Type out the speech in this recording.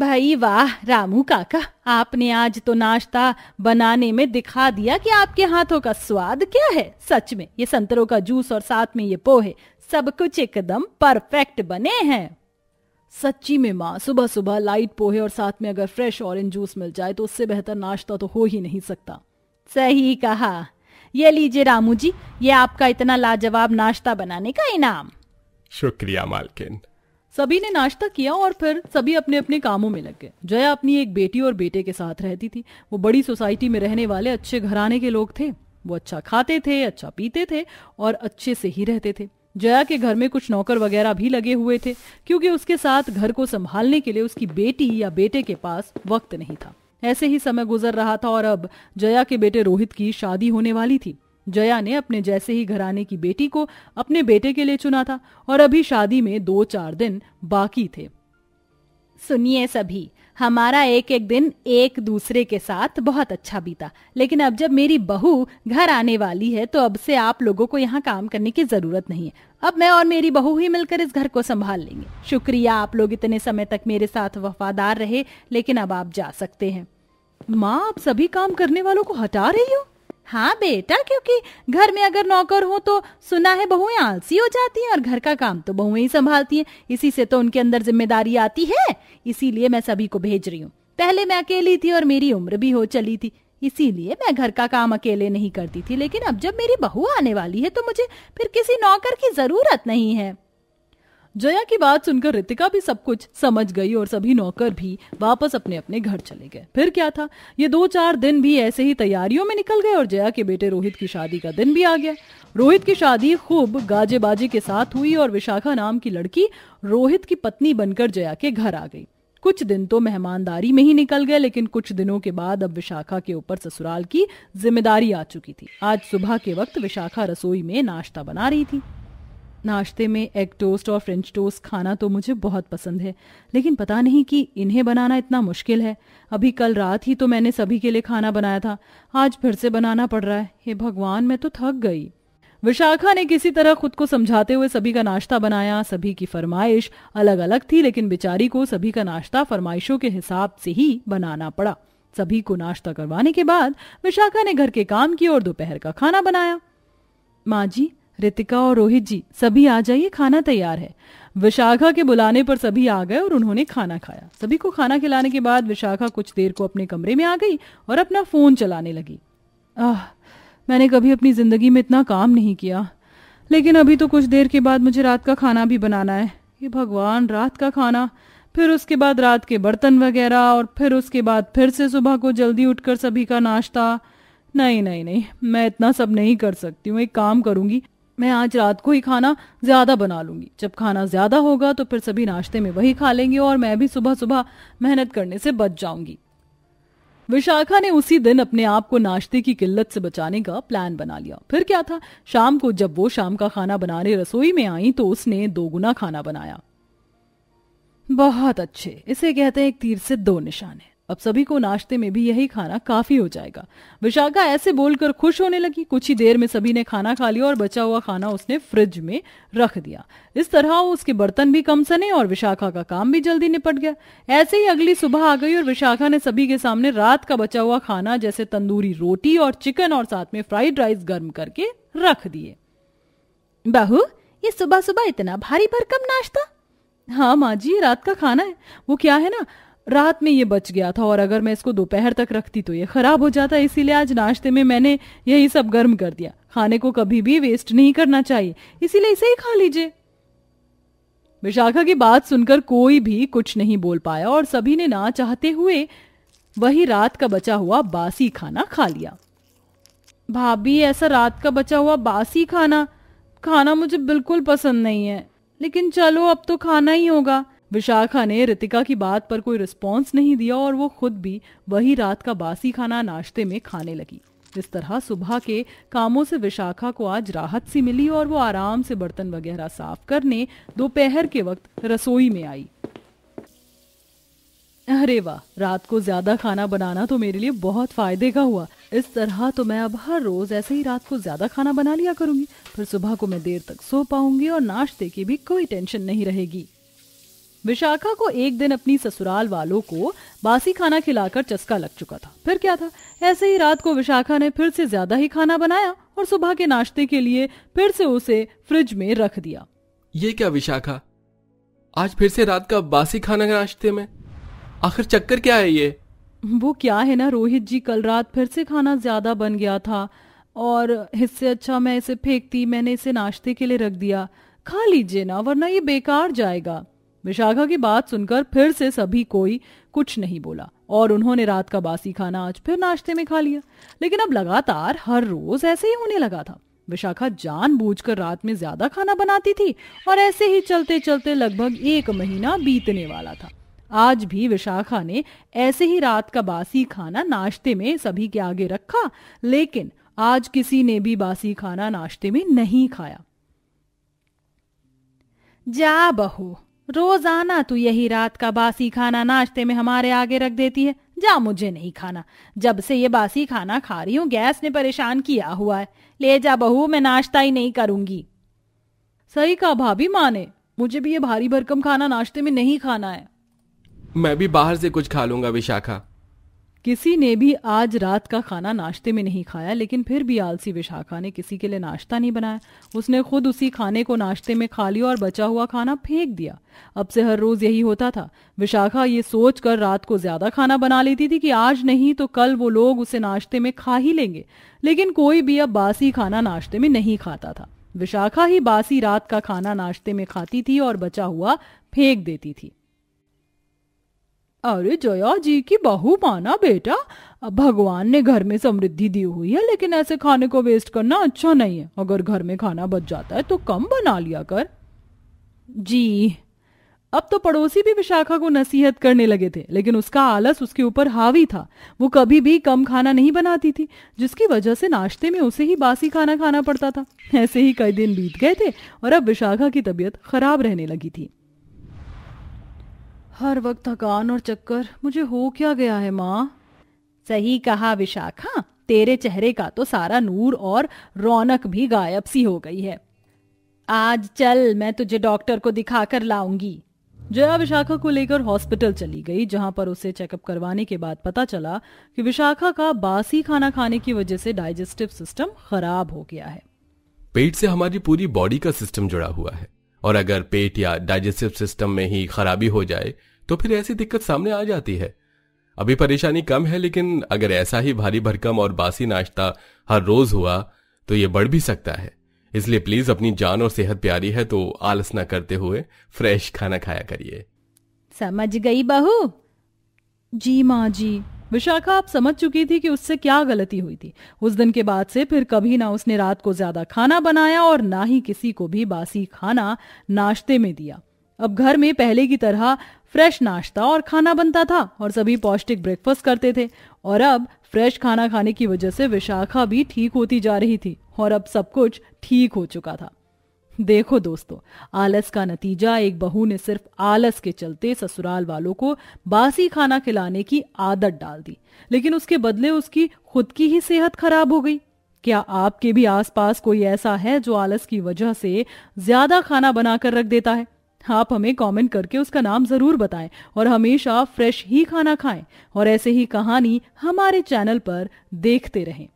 भाई वाह रामू काका, आपने आज तो नाश्ता बनाने में दिखा दिया कि आपके हाथों का स्वाद क्या है। सच में ये संतरों का जूस और साथ में ये पोहे, सब कुछ एकदम परफेक्ट बने हैं। सच्ची में माँ, सुबह सुबह लाइट पोहे और साथ में अगर फ्रेश ऑरेंज जूस मिल जाए तो उससे बेहतर नाश्ता तो हो ही नहीं सकता। सही कहा। ये लीजिए रामू जी, ये आपका इतना लाजवाब नाश्ता बनाने का इनाम। शुक्रिया मालकिन। सभी ने नाश्ता किया और फिर सभी अपने अपने कामों में लग गए। जया अपनी एक बेटी और बेटे के साथ रहती थी। वो बड़ी सोसाइटी में रहने वाले अच्छे घराने के लोग थे। वो अच्छा खाते थे, अच्छा पीते थे और अच्छे से ही रहते थे। जया के घर में कुछ नौकर वगैरह भी लगे हुए थे क्योंकि उसके साथ घर को संभालने के लिए उसकी बेटी या बेटे के पास वक्त नहीं था। ऐसे ही समय गुजर रहा था और अब जया के बेटे रोहित की शादी होने वाली थी। जया ने अपने जैसे ही घराने की बेटी को अपने बेटे के लिए चुना था और अभी शादी में 2-4 दिन बाकी थे। सुनिए सभी, हमारा एक-एक दिन एक दूसरे के साथ बहुत अच्छा बीता, लेकिन अब जब मेरी बहू घर आने वाली है तो अब से आप लोगों को यहाँ काम करने की जरूरत नहीं है। अब मैं और मेरी बहू ही मिलकर इस घर को संभाल लेंगे। शुक्रिया, आप लोग इतने समय तक मेरे साथ वफादार रहे, लेकिन अब आप जा सकते हैं। माँ, आप सभी काम करने वालों को हटा रही हो? हाँ बेटा, क्योंकि घर में अगर नौकर हो तो सुना है बहुएं आलसी हो जाती हैं और घर का काम तो बहुएं ही संभालती हैं, इसी से तो उनके अंदर जिम्मेदारी आती है। इसीलिए मैं सभी को भेज रही हूँ। पहले मैं अकेली थी और मेरी उम्र भी हो चली थी, इसीलिए मैं घर का काम अकेले नहीं करती थी, लेकिन अब जब मेरी बहू आने वाली है तो मुझे फिर किसी नौकर की जरूरत नहीं है। जया की बात सुनकर ऋतिका भी सब कुछ समझ गई और सभी नौकर भी वापस अपने अपने घर चले गए। फिर क्या था, ये 2-4 दिन भी ऐसे ही तैयारियों में निकल गए और जया के बेटे रोहित की शादी का दिन भी आ गया। रोहित की शादी खूब गाजे बाजे के साथ हुई और विशाखा नाम की लड़की रोहित की पत्नी बनकर जया के घर आ गई। कुछ दिन तो मेहमानदारी में ही निकल गए, लेकिन कुछ दिनों के बाद अब विशाखा के ऊपर ससुराल की जिम्मेदारी आ चुकी थी। आज सुबह के वक्त विशाखा रसोई में नाश्ता बना रही थी। नाश्ते में एग टोस्ट और फ्रेंच टोस्ट खाना तो मुझे बहुत पसंद है, लेकिन पता नहीं कि इन्हें बनाना इतना मुश्किल है। अभी कल रात ही तो मैंने सभी के लिए खाना बनाया था, आज फिर से बनाना पड़ रहा है। हे भगवान, मैं तो थक गई। विशाखा ने किसी तरह खुद को समझाते हुए सभी का नाश्ता बनाया। सभी की फरमाइश अलग अलग थी, लेकिन बेचारी को सभी का नाश्ता फरमाइशों के हिसाब से ही बनाना पड़ा। सभी को नाश्ता करवाने के बाद विशाखा ने घर के काम किए और दोपहर का खाना बनाया। माँ जी, ऋतिका और रोहित जी, सभी आ जाइए, खाना तैयार है। विशाखा के बुलाने पर सभी आ गए और उन्होंने खाना खाया। सभी को खाना खिलाने के बाद विशाखा कुछ देर को अपने कमरे में आ गई और अपना फोन चलाने लगी। मैंने कभी अपनी जिंदगी में इतना काम नहीं किया, लेकिन अभी तो कुछ देर के बाद मुझे रात का खाना भी बनाना है। ये भगवान, रात का खाना, फिर उसके बाद रात के बर्तन वगैरह, और फिर उसके बाद फिर से सुबह को जल्दी उठकर सभी का नाश्ता। नहीं, मैं इतना सब नहीं कर सकती हूँ। एक काम करूंगी, मैं आज रात को ही खाना ज्यादा बना लूंगी। जब खाना ज्यादा होगा तो फिर सभी नाश्ते में वही खा लेंगे और मैं भी सुबह सुबह मेहनत करने से बच जाऊंगी। विशाखा ने उसी दिन अपने आप को नाश्ते की किल्लत से बचाने का प्लान बना लिया। फिर क्या था, शाम को जब वो शाम का खाना बनाने रसोई में आई तो उसने 2 गुना खाना बनाया। बहुत अच्छे, इसे कहते हैं एक तीर से 2 निशान है। अब सभी को नाश्ते में भी यही खाना काफी हो जाएगा। विशाखा ऐसे बोलकर खुश होने लगी। कुछ ही देर में सभी ने खाना खा लिया और बचा हुआ खाना उसने फ्रिज में रख दिया। इस तरह उसके बर्तन भी कम सने और विशाखा का काम भी जल्दी निपट गया। ऐसे ही अगली सुबह आ गई और विशाखा ने सभी के सामने रात का बचा हुआ खाना जैसे तंदूरी रोटी और चिकन और साथ में फ्राइड राइस गर्म करके रख दिए। बहू, ये सुबह सुबह इतना भारी भरकम नाश्ता? हाँ माँ जी, रात का खाना है। वो क्या है ना, रात में ये बच गया था और अगर मैं इसको दोपहर तक रखती तो ये खराब हो जाता, इसीलिए आज नाश्ते में मैंने यही सब गर्म कर दिया। खाने को कभी भी वेस्ट नहीं करना चाहिए, इसीलिए इसे ही खा लीजिए। विशाखा की बात सुनकर कोई भी कुछ नहीं बोल पाया और सभी ने ना चाहते हुए वही रात का बचा हुआ बासी खाना खा लिया। भाभी, ऐसा रात का बचा हुआ बासी खाना मुझे बिल्कुल पसंद नहीं है, लेकिन चलो अब तो खाना ही होगा। विशाखा ने ऋतिका की बात पर कोई रिस्पॉन्स नहीं दिया और वो खुद भी वही रात का बासी खाना नाश्ते में खाने लगी। इस तरह सुबह के कामों से विशाखा को आज राहत सी मिली और वो आराम से बर्तन वगैरह साफ करने दोपहर के वक्त रसोई में आई। अरे वाह, रात को ज्यादा खाना बनाना तो मेरे लिए बहुत फायदे का हुआ। इस तरह तो मैं अब हर रोज ऐसे ही रात को ज्यादा खाना बना लिया करूंगी, फिर सुबह को मैं देर तक सो पाऊंगी और नाश्ते की भी कोई टेंशन नहीं रहेगी। विशाखा को एक दिन अपनी ससुराल वालों को बासी खाना खिलाकर चस्का लग चुका था। फिर क्या था, ऐसे ही रात को विशाखा ने फिर से ज्यादा ही खाना बनाया और सुबह के नाश्ते के लिए फिर से उसे फ्रिज में रख दिया। ये क्या विशाखा, आज फिर से रात का बासी खाना नाश्ते में? आखिर चक्कर क्या है ये? वो क्या है ना रोहित जी, कल रात फिर से खाना ज्यादा बन गया था और इससे अच्छा मैं इसे फेंकती, मैंने इसे नाश्ते के लिए रख दिया। खा लीजिए ना, वरना ये बेकार जाएगा। विशाखा की बात सुनकर फिर से सभी कोई कुछ नहीं बोला और उन्होंने रात का बासी खाना आज फिर नाश्ते में खा लिया। लेकिन अब लगातार हर रोज ऐसे ही होने लगा था। विशाखा जानबूझकर रात में ज्यादा खाना बनाती थी और ऐसे ही चलते चलते लगभग एक महीना बीतने वाला था। आज भी विशाखा ने ऐसे ही रात का बासी खाना नाश्ते में सभी के आगे रखा, लेकिन आज किसी ने भी बासी खाना नाश्ते में नहीं खाया। जा बहू, रोजाना तू यही रात का बासी खाना नाश्ते में हमारे आगे रख देती है। जा, मुझे नहीं खाना। जब से ये बासी खाना खा रही हूँ गैस ने परेशान किया हुआ है। ले जा बहू, मैं नाश्ता ही नहीं करूंगी। सही कहा भाभी माँ ने, मुझे भी ये भारी भरकम खाना नाश्ते में नहीं खाना है। मैं भी बाहर से कुछ खा लूंगा विशाखा। किसी ने भी आज रात का खाना नाश्ते में नहीं खाया, लेकिन फिर भी आलसी विशाखा ने किसी के लिए नाश्ता नहीं बनाया। उसने खुद उसी खाने को नाश्ते में खा लिया और बचा हुआ खाना फेंक दिया। अब से हर रोज यही होता था। विशाखा ये सोचकर रात को ज्यादा खाना बना लेती थी कि आज नहीं तो कल वो लोग उसे नाश्ते में खा ही लेंगे, लेकिन कोई भी अब बासी खाना नाश्ते में नहीं खाता था। विशाखा ही बासी रात का खाना नाश्ते में खाती थी और बचा हुआ फेंक देती थी। अरे जया जी की बहू माना बेटा, भगवान ने घर में समृद्धि दी हुई है, लेकिन ऐसे खाने को वेस्ट करना अच्छा नहीं है। अगर घर में खाना बच जाता है तो कम बना लिया कर। जी, अब तो पड़ोसी भी विशाखा को नसीहत करने लगे थे, लेकिन उसका आलस उसके ऊपर हावी था। वो कभी भी कम खाना नहीं बनाती थी, जिसकी वजह से नाश्ते में उसे ही बासी खाना खाना पड़ता था। ऐसे ही कई दिन बीत गए थे और अब विशाखा की तबीयत खराब रहने लगी थी। हर वक्त थकान और चक्कर, मुझे हो क्या गया है माँ? सही कहा विशाखा, तेरे चेहरे का तो सारा नूर और रौनक भी गायब सी हो गई है। आज चल, मैं तुझे डॉक्टर को दिखा कर लाऊंगी। जया विशाखा को लेकर हॉस्पिटल चली गई, जहाँ पर उसे चेकअप करवाने के बाद पता चला कि विशाखा का बासी खाना खाने की वजह से डाइजेस्टिव सिस्टम खराब हो गया है। पेट से हमारी पूरी बॉडी का सिस्टम जुड़ा हुआ है और अगर पेट या डाइजेस्टिव सिस्टम में ही खराबी हो जाए तो फिर ऐसी दिक्कत सामने आ जाती है। अभी परेशानी कम है, लेकिन अगर ऐसा ही भारी भरकम और बासी नाश्ता हर रोज हुआ तो ये बढ़ भी सकता है। इसलिए प्लीज, अपनी जान और सेहत प्यारी है तो आलस ना करते हुए फ्रेश खाना खाया करिए। समझ गई बहू? जी माँ जी। विशाखा अब समझ चुकी थी कि उससे क्या गलती हुई थी। उस दिन के बाद से फिर कभी ना उसने रात को ज्यादा खाना बनाया और ना ही किसी को भी बासी खाना नाश्ते में दिया। अब घर में पहले की तरह फ्रेश नाश्ता और खाना बनता था और सभी पौष्टिक ब्रेकफास्ट करते थे और अब फ्रेश खाना खाने की वजह से विशाखा भी ठीक होती जा रही थी और अब सब कुछ ठीक हो चुका था। देखो दोस्तों, आलस का नतीजा, एक बहू ने सिर्फ आलस के चलते ससुराल वालों को बासी खाना खिलाने की आदत डाल दी, लेकिन उसके बदले उसकी खुद की ही सेहत खराब हो गई। क्या आपके भी आसपास कोई ऐसा है जो आलस की वजह से ज्यादा खाना बनाकर रख देता है? आप हमें कमेंट करके उसका नाम जरूर बताएं और हमेशा फ्रेश ही खाना खाएं और ऐसे ही कहानी हमारे चैनल पर देखते रहें।